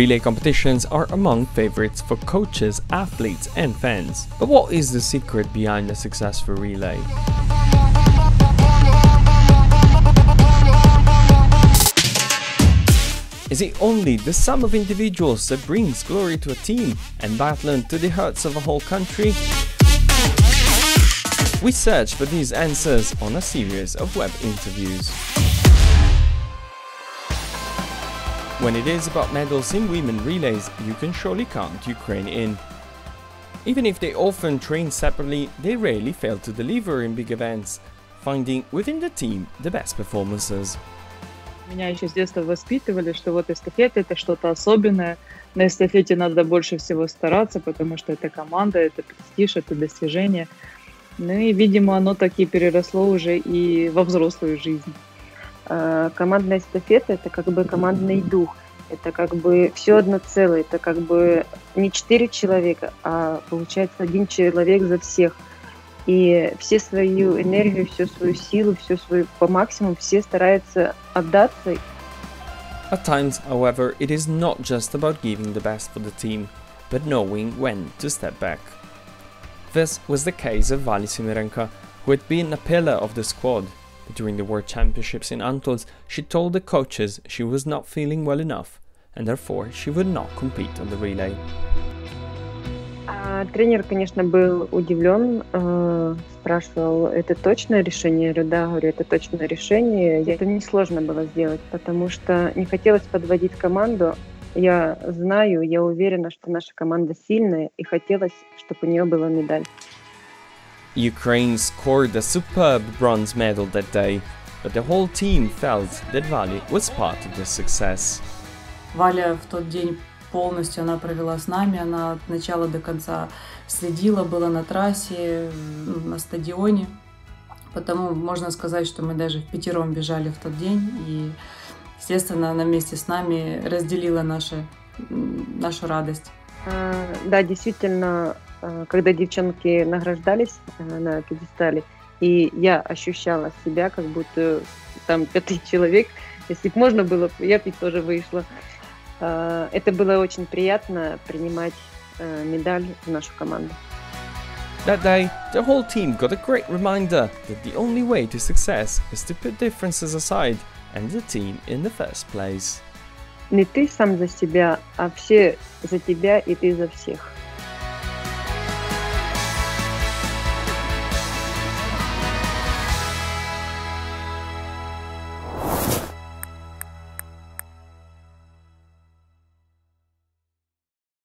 Relay competitions are among favorites for coaches, athletes and fans. But what is the secret behind a successful relay? Is it only the sum of individuals that brings glory to a team and battle to the hearts of a whole country? We search for these answers on a series of web interviews. When it is about medals in women relays, you can surely count Ukraine in. Even if they often train separately, they rarely fail to deliver in big events, finding within the team the best performances. Меня еще с детства воспитывали, что вот эстафета – это что-то особенное. На эстафете надо больше всего стараться, потому что это команда, это престиж, это достижение. Ну и, видимо, оно так и переросло уже и во взрослую жизнь. Командная эстафета – это как бы командный дух. Это как бы все одно целое. Это как бы не 4 человека, а получается 1 человек за всех. И все свою энергию, всю свою силу, всю свою по максимуму, все стараются отдаться. At times, however, it is not just about giving the best for the team, but knowing when to step back. This was the case of Valj Semerenko, who had been a pillar of the squad. But during the World Championships in Antholz, she told the coaches she was not feeling well enough, and therefore she would not compete on the relay. Тренер, конечно, был удивлен, спрашивал, это точное решение? Я говорю, да, говорю, это точное решение. Это несложно было сделать, потому что не хотелось подводить команду. Я знаю, я уверена, что наша команда сильная, и хотелось, чтобы у нее была медаль. Ukraine scored a superb bronze medal that day, but the whole team felt that Valj was part of the success. Валя в тот день полностью она провела с нами, она от начала до конца следила, была на трассе, на стадионе. Потому можно сказать, что мы даже впятером бежали в тот день, и, естественно, она вместе с нами разделила нашу радость. Да, действительно, когда девчонки награждались на пьедестале, и я ощущала себя, как будто там 5-й человек, если бы можно было, я бы тоже вышла. Это было очень приятно принимать медаль в нашу команду. That day, the whole team got a great reminder that the only way to success is to put differences aside and the team in the first place. Не ты сам за себя, а все за тебя и ты за всех.